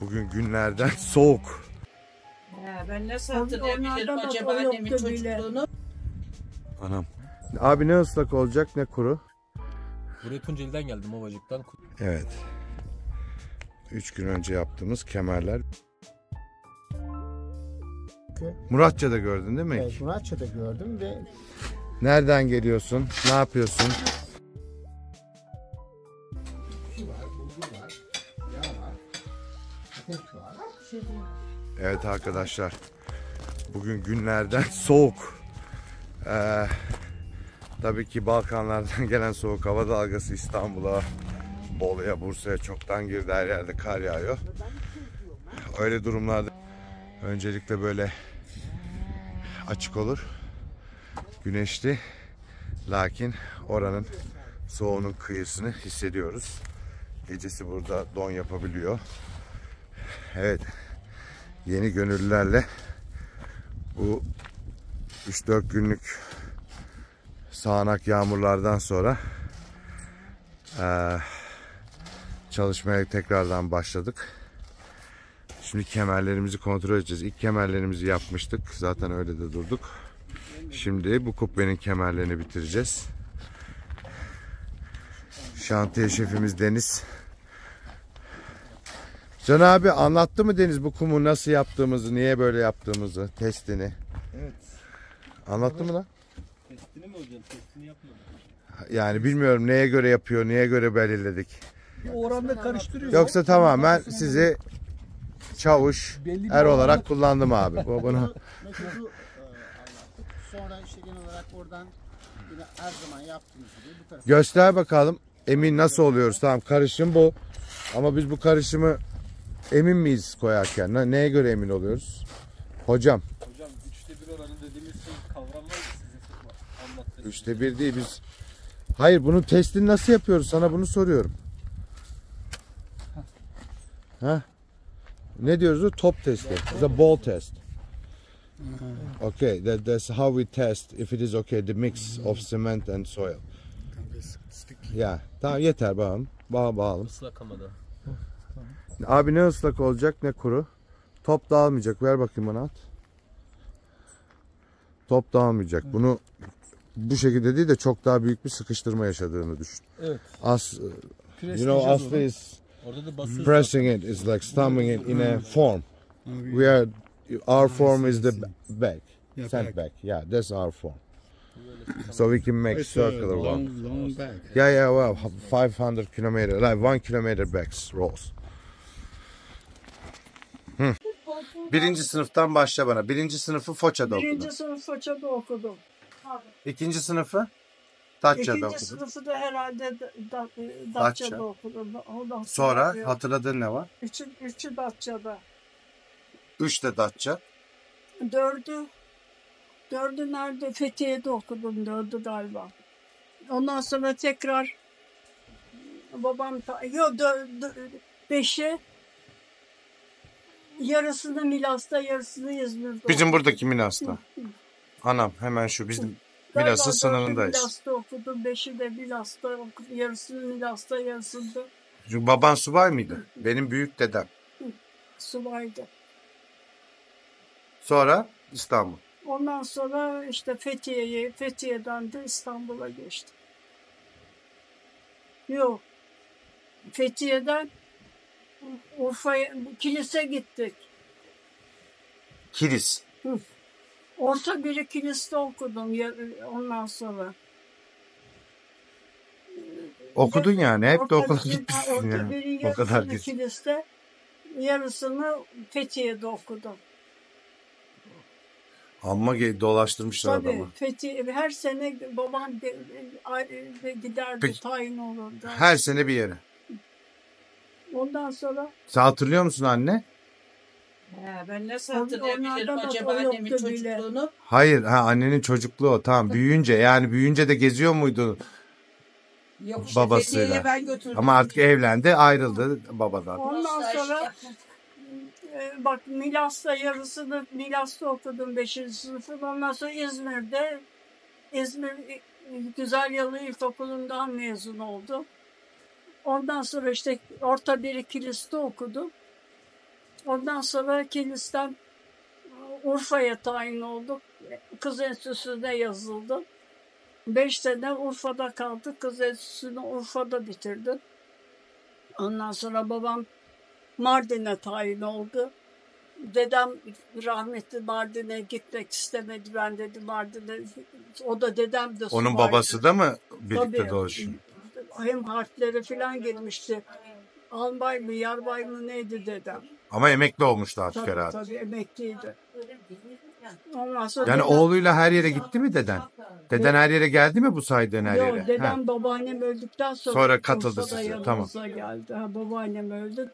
Bugün günlerden soğuk. Ben nasıl hatırlayabilirim acaba annemin çocukluğunu? Anam. Abi ne ıslak olacak ne kuru. Buraya Tunceli'den geldim, Ovacık'tan. Evet. 3 gün önce yaptığımız kemerler. Muratça'da gördün değil mi? Evet, Muratça'da gördüm ve... Nereden geliyorsun? Ne yapıyorsun? Su var, bulgur var, yağ var, ateş var. Evet arkadaşlar, bugün günlerden soğuk. Tabii ki Balkanlardan gelen soğuk hava dalgası İstanbul'a, Bolu'ya, Bursa'ya çoktan girdi. Her yerde kar yağıyor. Öyle durumlarda öncelikle böyle açık olur, güneşli. Lakin oranın soğuğunun kıyısını hissediyoruz. Gecesi burada don yapabiliyor. Evet, yeni gönüllülerle bu 3-4 günlük sağanak yağmurlardan sonra çalışmaya tekrardan başladık. Şimdi kemerlerimizi kontrol edeceğiz. İlk kemerlerimizi yapmıştık. Zaten öyle de durduk. Şimdi bu kubbenin kemerlerini bitireceğiz. Şantiye şefimiz Deniz. Can abi anlattı mı Deniz bu kumu nasıl yaptığımızı, niye böyle yaptığımızı, testini? Evet. Anlattı mı lan? Testini mi hocam? Testini yapmadım. Yani bilmiyorum neye göre yapıyor, neye göre belirledik. Oranda karıştırıyor. Yoksa tamamen sizi çavuş er olarak kullandım abi. Bunu. Sonra işte genel olarak oradan yine her zaman yaptığımız gibi bu tarafa. Göster bakalım. Emin nasıl oluyoruz? Tamam, karışım bu. Ama biz bu karışımı emin miyiz koyarken? Neye göre emin oluyoruz? Hocam. Hocam 3'te 1 oranı dediğimiz şey kavram var mı sizin? 3'te 1 değil biz. Hayır, bunun testini nasıl yapıyoruz? Sana bunu soruyorum. Ha? Ne diyoruz o? Top testi. It's a ball test. Okay, that's how we test if it is okay the mix of cement and soil. Yeah, tamam yeter bağım. Bağım. Islak ama da. Abi ne ıslak olacak ne kuru. Top dağılmayacak. Ver bakayım bana at. Top dağılmayacak. Evet. Bunu bu şekilde değil de çok daha büyük bir sıkıştırma yaşadığını düşün. Evet. You know, aslı is pressing it. It's like stamming it in a form. We are our form is the bag. Sand bag. Yeah, that's our form. So we can make circular one. Long bag. Yeah, well, 500 kilometer, like 1 kilometer bags rolls. Hı. Birinci sınıftan başla bana. Birinci sınıfı Foça'da okudum. Birinci sınıf Foça'da okudum. Abi. İkinci sınıfı Datça'da okudum. İkinci sınıfı da herhalde Datça'da okudum. Ondan sonra hatırladığın ne var? Üçü Datça'da. 3 de Datça. 4'ü nerede? Fethiye'de okudum 4'ü galiba. Ondan sonra tekrar babam... Yok 5'i yarısını Milas'ta, yarısını İzmir'de. Bizim buradaki Milas'ta. Anam hemen şu bizim Milas'ın sınırındayız. Milas'ta okudum, 5'i de Milas'ta okudum. Yarısını Milas'ta, yarısını da. Çünkü baban subay mıydı? Benim büyük dedem. Subaydı. Sonra İstanbul. Ondan sonra işte Fethiye'ye, Fethiye'den de İstanbul'a geçtim. Yok. Fethiye'den Urfa'ya, Kilis'e gittik. Kilis? Hı. Orta biri Kilis'te okudum ondan sonra. Okudun yani, hep de okula gitmişsin yani. O kadar gitmişsin. Kilis'te, yarısını Fethiye'de okudum. Amma dolaştırmışlar tabii, adamı. Fethiye, her sene babam giderdi, peki, tayin olurdu. Her sene bir yere. Ondan sonra... Sen hatırlıyor musun anne? Ben nasıl hatırlayabilirim acaba annemin çocukluğunu? Hayır, annenin çocukluğu o. Tamam, büyüyünce yani büyüyünce de geziyor muydu? Yok işte, babasıyla. Ben götürdüm. Ama artık evlendi, ayrıldı babadan. Ondan sonra... Bak Milas'ta yarısını Milas'ta okudum 5. sınıfı. Ondan sonra İzmir'de İzmir Güzelyalı İlkokulu'ndan mezun oldum. Ondan sonra işte orta biri Kilis'te okudum. Ondan sonra Kilis'ten Urfa'ya tayin olduk. Kız Enstitüsü'ne yazıldım. 5 sene Urfa'da kaldık. Kız Enstitüsü'nü Urfa'da bitirdim. Ondan sonra babam Mardin'e tayin oldu. Dedem rahmetli Mardin'e gitmek istemedi. Ben dedim Mardin'e. O da dedem de subaydı. Onun babası da mı birlikte dolaşıyor? Hem harflere falan girmişti. Albay mı, yarbay mı neydi dedem. Ama emekli olmuştu artık tabii, herhalde. Tabii emekliydi. Ondan sonra yani dedem, oğluyla her yere gitti mi deden? Deden her yere geldi mi bu saydığın her yere? Yok dedem babaannem öldükten sonra katıldı size. Tamam. Geldi. Ha, babaannem öldü.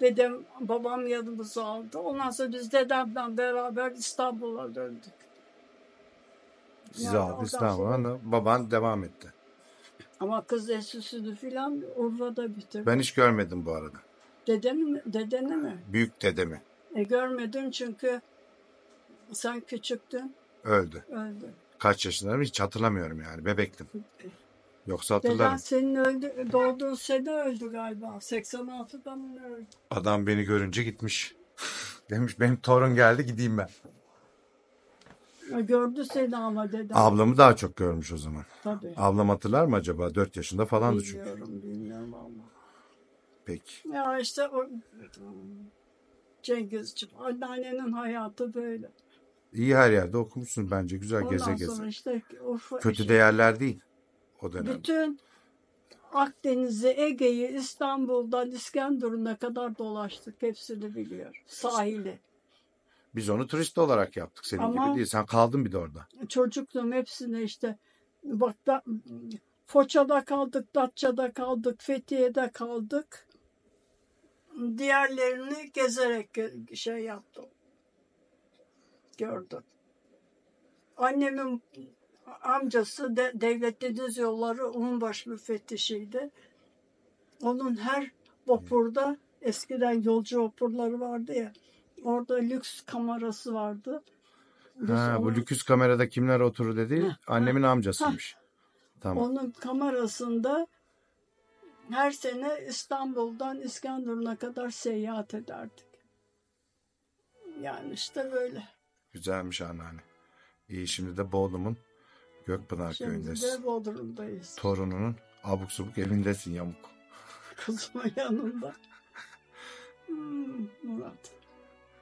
Dedem, babam yanımıza aldı. Ondan sonra biz dedemden beraber İstanbul'a döndük. Sizi yani aldı İstanbul'a. Baban devam etti. Ama kız esüsünü filan Urfa'da bitirdi. Ben hiç görmedim bu arada. Dedeni mi? Büyük dedemi. Görmedim çünkü sen küçüktün. Öldü. Kaç yaşındayım hiç hatırlamıyorum yani. Bebektim. Yoksa hatırlarım. Deden senin doğduğun sene öldü galiba. 86'da mı öldü? Adam beni görünce gitmiş. Demiş benim torun geldi gideyim ben. Gördü seni ama dedem. Ablamı daha çok görmüş o zaman. Tabii. Ablam hatırlar mı acaba? 4 yaşında falandı çünkü. Bilmiyorum ama. Peki. Ya işte o Cengizciğim, anneannenin hayatı böyle. İyi her yerde okumuşsun bence. Güzel ondan geze geze. Sonra işte, kötü değerler değil. O dönem. Bütün Akdeniz'i, Ege'yi, İstanbul'dan İskenderun'a kadar dolaştık. Hepsini biliyor. Sahili. Biz onu turist olarak yaptık senin ama gibi değil. Sen kaldın bir de orada. Çocukluğum hepsine işte. Bak da, Foça'da kaldık, Datça'da kaldık, Fethiye'de kaldık. Diğerlerini gezerek şey yaptım. Gördüm. Annemin amcası Devlet Deniz Yolları Umumbaş müfettişiydi. Onun her vapurda eskiden yolcu vapurları vardı ya. Orada lüks kamerası vardı. Ha, bu lüks kamerada kimler oturur dedi. Annemin amcasıymış. Tamam. Onun kamerasında her sene İstanbul'dan İskenderun'a kadar seyahat ederdik. Yani işte böyle. Güzelmiş anneanne. İyi şimdi de Bodrum'un Gökpınar köyündesin. Şimdi de Bodrum'dayız. Torununun abuk subuk evindesin yamuk. Kızımın yanında. Murat.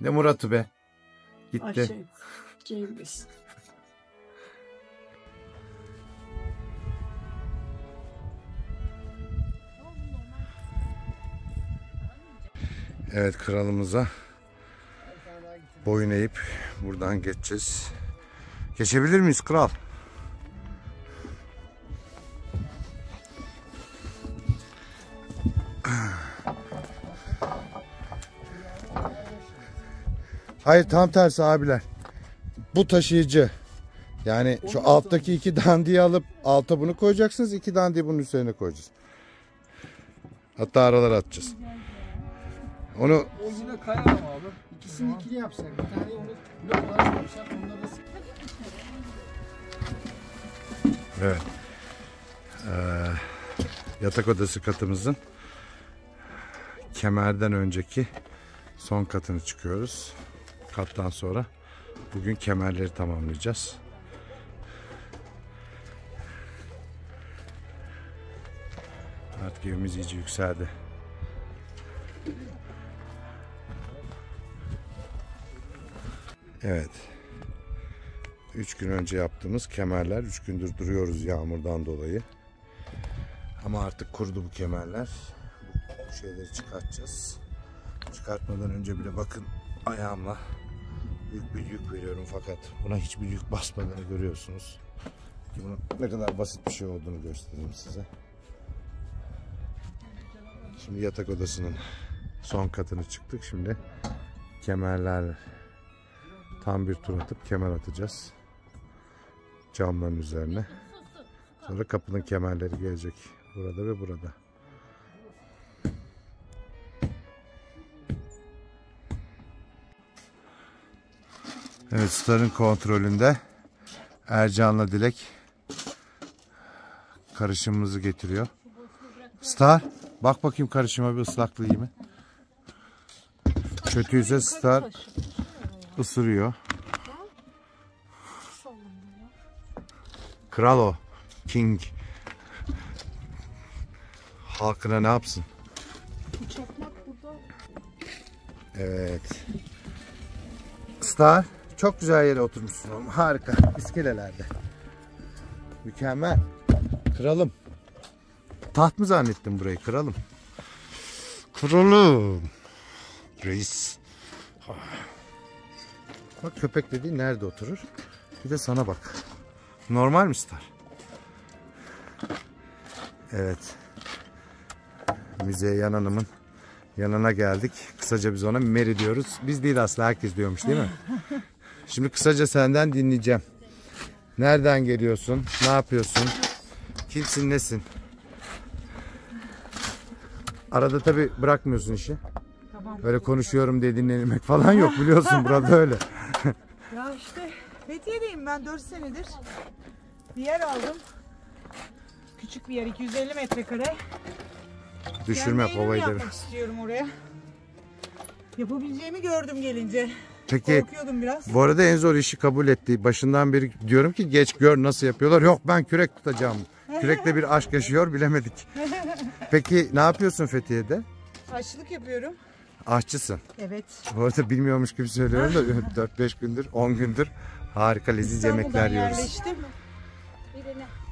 Ne Murat'ı be? Gitti. Ay Cengiz. Evet kralımıza boyun eğip buradan geçeceğiz. Geçebilir miyiz kral? Hayır tam tersi abiler. Bu taşıyıcı. Yani şu alttaki 2 dandiyi alıp alta bunu koyacaksınız. 2 dandiyi bunun üzerine koyacağız. Hatta aralara atacağız. Onu... O yine kayar ama abi. İkisini ikili yapsak. Bir tane onu bloklara koysak. Onları da sıkıntı. Evet. Yatak odası katımızın kemerden önceki son katını çıkıyoruz. Kattan sonra bugün kemerleri tamamlayacağız. Artık evimiz iyice yükseldi. Evet. 3 gün önce yaptığımız kemerler. 3 gündür duruyoruz yağmurdan dolayı. Ama artık kurudu bu kemerler. Bu şeyleri çıkartacağız. Çıkartmadan önce bile bakın ayağımla büyük bir yük veriyorum fakat buna hiçbir yük basmadığını görüyorsunuz. Bunun ne kadar basit bir şey olduğunu göstereyim size. Şimdi yatak odasının son katını çıktık. Şimdi kemerler tam bir tur atıp kemer atacağız. Camların üzerine. Sonra kapının kemerleri gelecek. Burada ve burada. Evet, Star'ın kontrolünde Ercan'la Dilek karışımımızı getiriyor. Star, bak bakayım karışıma bir ıslaklığı iyi mi? Kötüyse star ısırıyor. Kral o. King. Halkına ne yapsın? Evet. Star. Çok güzel yere oturmuşsun oğlum. Harika. İskelelerde. Mükemmel. Kralım. Taht mı zannettim burayı? Kralım. Kralım. Reis. Bak köpek dediği nerede oturur? Bir de sana bak. Normal mi Star? Evet. Müzeyyen Hanım'ın yanına geldik. Kısaca biz ona Mary diyoruz. Biz değil aslında, herkes diyormuş değil mi? Şimdi kısaca senden dinleyeceğim. Nereden geliyorsun? Ne yapıyorsun? Kimsin, nesin? Arada tabii bırakmıyorsun işi. Böyle konuşuyorum diye dinlenmek falan yok, biliyorsun burada öyle. Ya işte Fethiye'deyim ben 4 senedir. Bir yer aldım. Küçük bir yer, 250 metrekare. Düşürme kovayı da. Yapmak istiyorum oraya. Yapabileceğimi gördüm gelince. Peki, korkuyordum biraz. Bu arada en zor işi kabul etti. Başından beri diyorum ki geç gör nasıl yapıyorlar. Yok ben kürek tutacağım. Kürekle bir aşk yaşıyor, bilemedik. Peki ne yapıyorsun Fethiye'de? Aşçılık yapıyorum. Aşçısın. Evet. Bu arada bilmiyormuş gibi söylüyorum da 4-5 gündür, 10 gündür harika leziz yemekler yiyoruz. Yerleştim.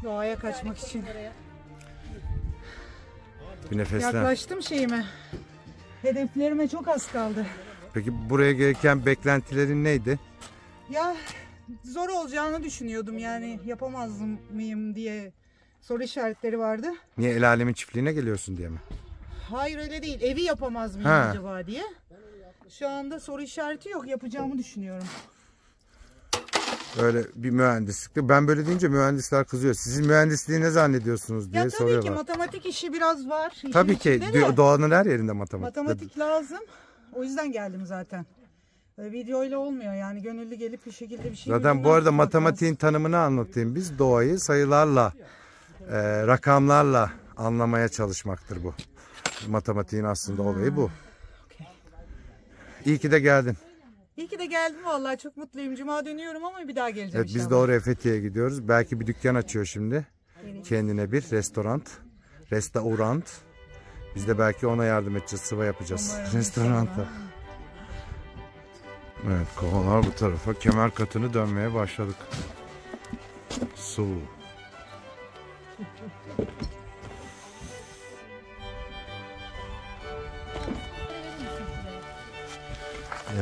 Doğaya kaçmak için. Bir nefeslen. Yaklaştım şeyime. Hedeflerime çok az kaldı. Peki buraya gelirken beklentilerin neydi? Ya zor olacağını düşünüyordum, yani yapamaz mıyım diye soru işaretleri vardı. Niye, el alemin çiftliğine geliyorsun diye mi? Hayır öyle değil, evi yapamaz mıyım acaba diye. Şu anda soru işareti yok, yapacağımı düşünüyorum. Öyle bir mühendislikte. Ben böyle deyince mühendisler kızıyor. Sizin mühendisliği ne zannediyorsunuz diye soruyorlar. Ya tabii ki matematik işi biraz var. Tabii ki doğanın her yerinde matematik. Matematik lazım. O yüzden geldim zaten. Videoyla olmuyor yani, gönüllü gelip bir şekilde bir şey. Zaten bu arada matematiğin tanımını anlatayım. Biz doğayı sayılarla, rakamlarla anlamaya çalışmaktır bu. Matematiğin aslında olayı bu. Okay. İyi ki de geldin. İyi ki de geldim vallahi, çok mutluyum. Cuma dönüyorum ama bir daha geleceğim. Evet, biz de oraya Fethiye'ye gidiyoruz. Belki bir dükkan açıyor şimdi. Evet. Kendine bir restoran. Restorant. Biz de belki ona yardım edeceğiz. Sıva yapacağız. Restoranta. Evet, kovalar bu tarafa. Kemer katını dönmeye başladık. Su.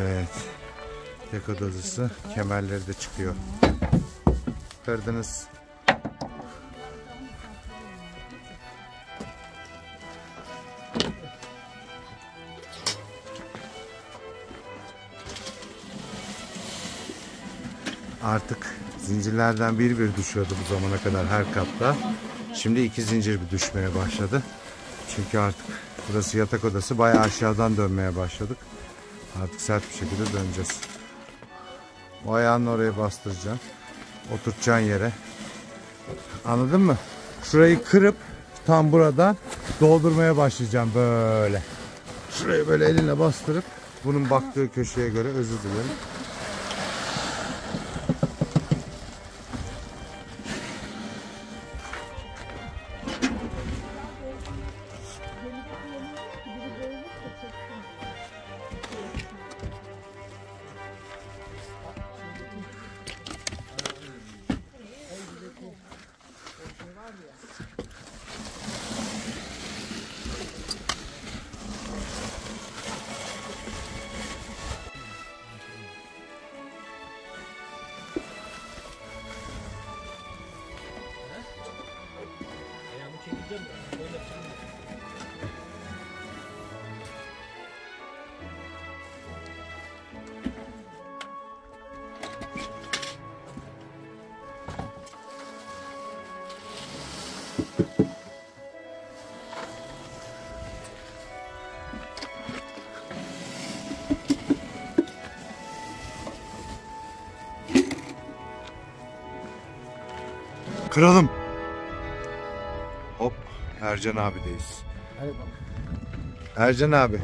Evet. Yakodazısı kemerleri de çıkıyor. Kırdınız. Artık zincirlerden bir düşüyordu bu zamana kadar her katta. Şimdi 2 zincir düşmeye başladı. Çünkü artık burası yatak odası, bayağı aşağıdan dönmeye başladık. Artık sert bir şekilde döneceğiz. O ayağını oraya bastıracaksın. Oturtacaksın yere. Anladın mı? Şurayı kırıp tam buradan doldurmaya başlayacağım böyle. Şurayı böyle elinle bastırıp bunun baktığı köşeye göre, özür dilerim. Kralım. Hop, Ercan abideyiz. Ercan abi.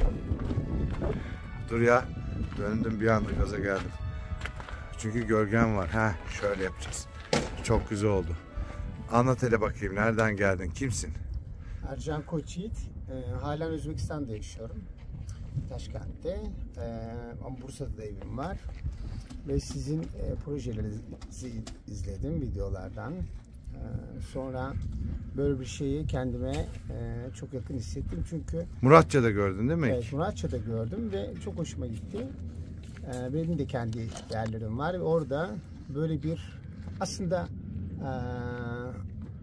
Dur ya. Döndüm bir anda, gaza geldim. Çünkü gölgem var. Heh, şöyle yapacağız. Çok güzel oldu. Anlat hele bakayım. Nereden geldin? Kimsin? Ercan Koç Yiğit. Halen Özbekistan'da yaşıyorum. Taşkent'te. Ama Bursa'da da evim var. Ve sizin projelerinizi izledim videolardan. Sonra böyle bir şeyi kendime çok yakın hissettim çünkü... Muratça'da gördün değil mi? Evet, Muratça'da gördüm ve çok hoşuma gitti. Benim de kendi yerlerim var ve orada böyle bir... Aslında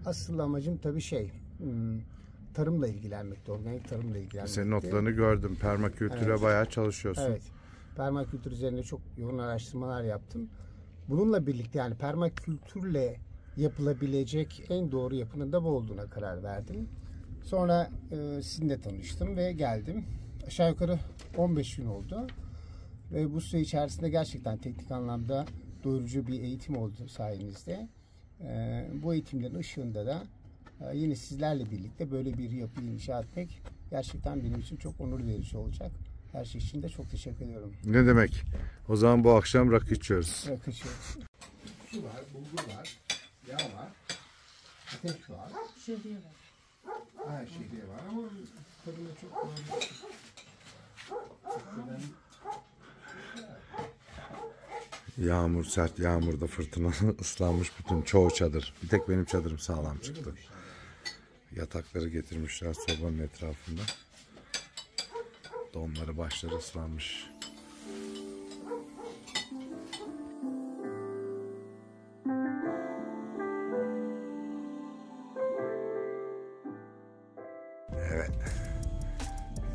asıl amacım tabii şey... Tarımla ilgilenmekti, organik tarımla ilgilenmekti. Senin notlarını gördüm, permakültüre evet, bayağı çalışıyorsun. Evet, permakültür üzerine çok yoğun araştırmalar yaptım. Bununla birlikte yani permakültürle yapılabilecek en doğru yapının da bu olduğuna karar verdim. Sonra sizinle tanıştım ve geldim. Aşağı yukarı 15 gün oldu. Ve bu süre içerisinde gerçekten teknik anlamda doyurucu bir eğitim oldu sayenizde. Bu eğitimlerin ışığında da yine sizlerle birlikte böyle bir yapıyı inşa etmek gerçekten benim için çok onur verici olacak. Her şey için de çok teşekkür ediyorum. Ne demek? O zaman bu akşam rakı içiyoruz. Rakı içiyoruz. Su var, bulgur var. Yağ var, ateş var, şehriye var. Ha, şehriye var ama tadında çok kolay. Yağmur, sert yağmurda fırtına ıslanmış bütün çoğu çadır. Bir tek benim çadırım sağlam çıktı. Yatakları getirmişler sobanın etrafında. Donları, başları ıslanmış.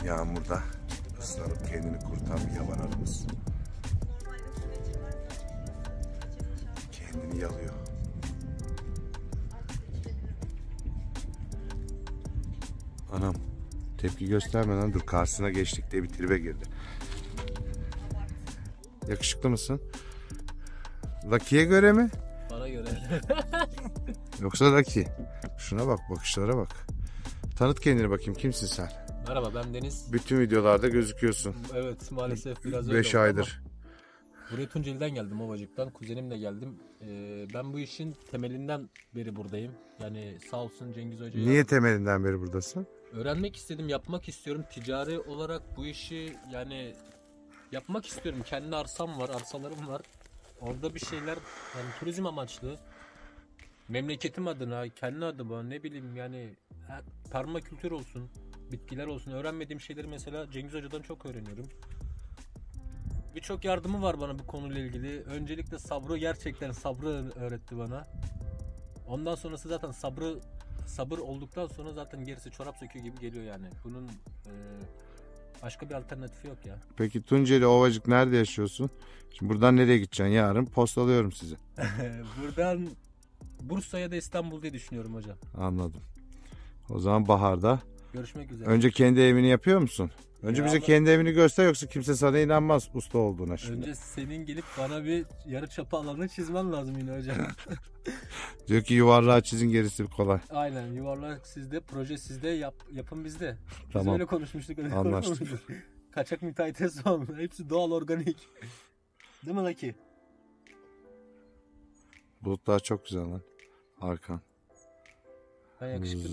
Yağmurda ıslanıp kendini kurtaran yaban arımız. Kendini yalıyor. Anam, tepki göstermeden dur, karşısına geçtik diye bir tribe girdi. Yakışıklı mısın? Lucky'ye göre mi? Bana göre. Yoksa Lucky. Şuna bak, bakışlara bak. Tanıt kendini bakayım, kimsin sen? Merhaba, ben Deniz. Bütün videolarda gözüküyorsun. Evet, maalesef biraz öyle. 5 aydır. Buraya Tunceli'den geldim, Ovacık'tan. Kuzenimle geldim. Ben bu işin temelinden beri buradayım. Yani sağ olsun Cengiz Hoca'ya... Niye temelinden beri buradasın? Öğrenmek istedim, yapmak istiyorum. Ticari olarak bu işi yani yapmak istiyorum. Kendi arsam var, arsalarım var. Orada bir şeyler, yani turizm amaçlı. Memleketim adına, kendi adıma, ne bileyim yani permakültür olsun. Bitkiler olsun. Öğrenmediğim şeyleri mesela Cengiz Hoca'dan çok öğreniyorum. Birçok yardımı var bana bu konuyla ilgili. Öncelikle sabrı, gerçekten sabrı öğretti bana. Ondan sonrası zaten sabır olduktan sonra zaten gerisi çorap söküğü gibi geliyor yani. Bunun başka bir alternatifi yok ya. Peki Tunceli, Ovacık nerede yaşıyorsun? Şimdi buradan nereye gideceksin? Yarın postalıyorum sizi. Buradan Bursa'ya da İstanbul diye düşünüyorum hocam. Anladım. O zaman baharda görüşmek üzere. Önce kendi evini yapıyor musun? Önce ya bize kendi evini göster, yoksa kimse sana inanmaz usta olduğuna şimdi. Önce senin gelip bana bir yarı çapı alanını çizmen lazım yine hocam. Diyor ki yuvarlağı çizin, gerisi kolay. Aynen, yuvarlak sizde, proje sizde, yapın bizde. Biz tamam. Öyle konuşmuştuk. Öyle anlaştık. Konuşmuştuk. Kaçak müteahhite son. Hepsi doğal, organik. Değil mi Lucky? Bulutlar çok güzel lan. Arkan. Ben yakışıklı.